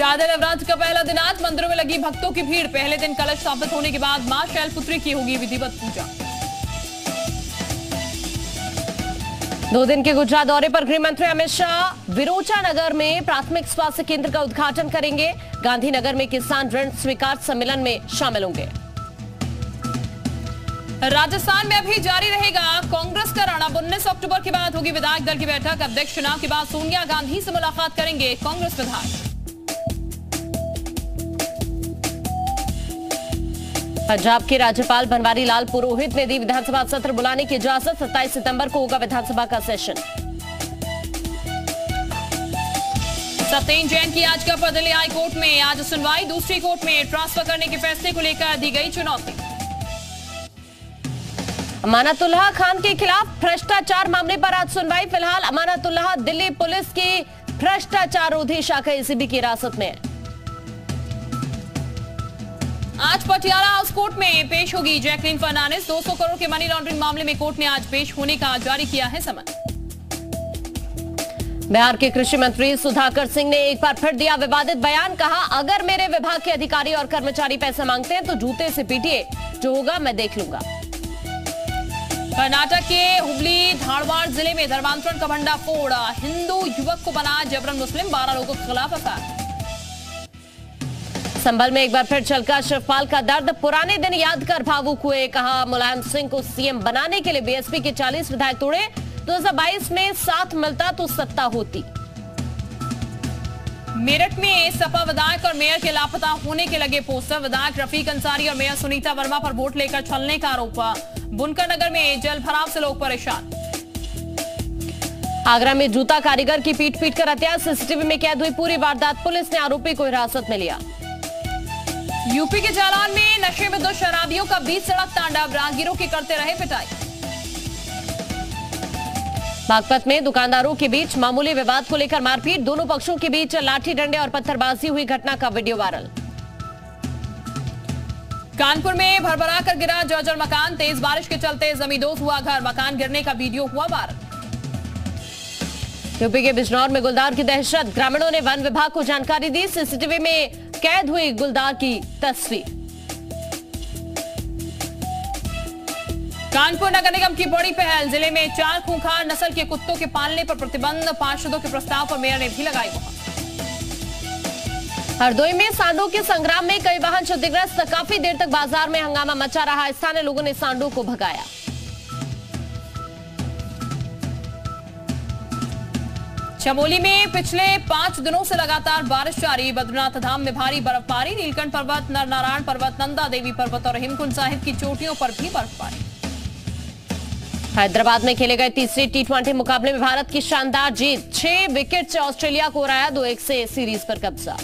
शारदीय नवरात्र का पहला दिन आज, मंदिरों में लगी भक्तों की भीड़। पहले दिन कलश स्थापित होने के बाद मां शैलपुत्री की होगी विधिवत पूजा। 2 दिन के गुजरात दौरे पर गृहमंत्री अमित शाह विरोचनगर में प्राथमिक स्वास्थ्य केंद्र का उद्घाटन करेंगे। गांधीनगर में किसान ऋण स्वीकार सम्मेलन में शामिल होंगे। राजस्थान में अभी जारी रहेगा कांग्रेस का रण। 19 अक्टूबर के बाद होगी विधायक दल की बैठक। अध्यक्ष चुनाव के बाद सोनिया गांधी से मुलाकात करेंगे कांग्रेस विधायक। पंजाब के राज्यपाल बनवारी लाल पुरोहित ने दी विधानसभा सत्र बुलाने की इजाजत। 27 सितंबर को होगा विधानसभा का सेशन। सत्येंद्र जैन की याचिका पर दिल्ली हाईकोर्ट में आज सुनवाई। दूसरी कोर्ट में ट्रांसफर करने के फैसले को लेकर दी गई चुनौती। अमानतुल्लाह खान के खिलाफ भ्रष्टाचार मामले पर आज सुनवाई। फिलहाल अमानतुल्लाह दिल्ली पुलिस की भ्रष्टाचार रोधी शाखा एसीबी की हिरासत में। आज पटियाला हाउस कोर्ट में पेश होगी जैकलिंग फर्नाडिस। 200 करोड़ के मनी लॉन्ड्रिंग मामले में कोर्ट ने आज पेश होने का जारी किया है समन। बिहार के कृषि मंत्री सुधाकर सिंह ने एक बार फिर दिया विवादित बयान। कहा, अगर मेरे विभाग के अधिकारी और कर्मचारी पैसा मांगते हैं तो जूते से पीटिए, जो होगा मैं देख लूंगा। कर्नाटक के हुबली धारवाड़ जिले में धर्मांतरण का भंडाफोड़। हिंदू युवक को बना जबरन मुस्लिम। 12 लोगों के खिलाफ एफआईआर। संभल में एक बार फिर चलका शिवपाल का दर्द। पुराने दिन याद कर भावुक हुए। कहा, मुलायम सिंह को सीएम बनाने के लिए बीएसपी के 40 विधायक तोड़े। 2022 में साथ मिलता तो सत्ता होती। मेरठ में सपा विधायक और मेयर के लापता होने के लगे पोस्टर। विधायक रफीक अंसारी और मेयर सुनीता वर्मा पर वोट लेकर छलने का आरोप। बुनकर नगर में जल भराव से लोग परेशान। आगरा में जूता कारीगर की पीट पीट कर हत्या। सीसीटीवी में कैद हुई पूरी वारदात। पुलिस ने आरोपी को हिरासत में लिया। यूपी के जालौन में नशे में 2 शराबियों का 20 सड़क तांडव। राहगीरों की करते रहे पिटाई। बागपत में दुकानदारों के बीच मामूली विवाद को लेकर मारपीट। दोनों पक्षों के बीच लाठी डंडे और पत्थरबाजी हुई। घटना का वीडियो वायरल। कानपुर में भरभरा कर गिरा जर्जर मकान। तेज बारिश के चलते जमींदोज हुआ घर। मकान गिरने का वीडियो हुआ वायरल। यूपी के बिजनौर में गुलदार की दहशत। ग्रामीणों ने वन विभाग को जानकारी दी। सीसीटीवी में कैद हुई गुलदार की तस्वीर। कानपुर नगर निगम की बड़ी पहल। जिले में 4 खूंखार नस्ल के कुत्तों के पालने पर प्रतिबंध। पार्षदों के प्रस्ताव पर मेयर ने भी लगाई मुहर। हरदोई में सांडों के संग्राम में कई वाहन क्षतिग्रस्त। काफी देर तक बाजार में हंगामा मचा रहा। स्थानीय लोगों ने सांडों को भगाया। चमोली में पिछले 5 दिनों से लगातार बारिश जारी। बद्रीनाथ धाम में भारी बर्फबारी। नीलकंठ पर्वत, नरनारायण पर्वत, नंदा देवी पर्वत और हिमकुंड साहिब की चोटियों पर भी बर्फबारी। हैदराबाद में खेले गए तीसरे T20 मुकाबले में भारत की शानदार जीत। 6 विकेट से ऑस्ट्रेलिया को हराया। 2-1 से सीरीज पर कब्जा।